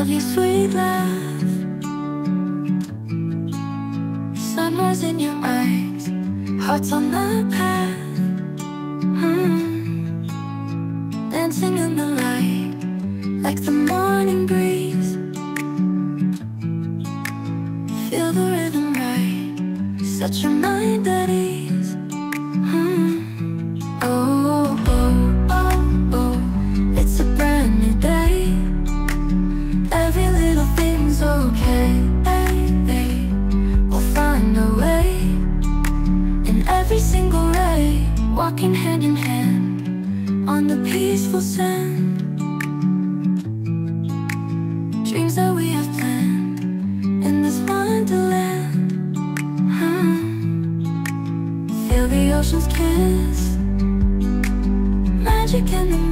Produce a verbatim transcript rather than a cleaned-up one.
of your sweet laugh. Sunrise in your eyes, hearts on the path. mm. Dancing in the light, like the morning breeze. Feel the rhythm right, set your mind at ease. mm. Oh, oh, oh, oh, it's a brand new day. Every little thing's okay. We'll find a way in every single ray. Walking hand in hand on the peaceful sand. Dreams that we have planned in this wonderland. hmm. Feel the ocean's kiss, magic in the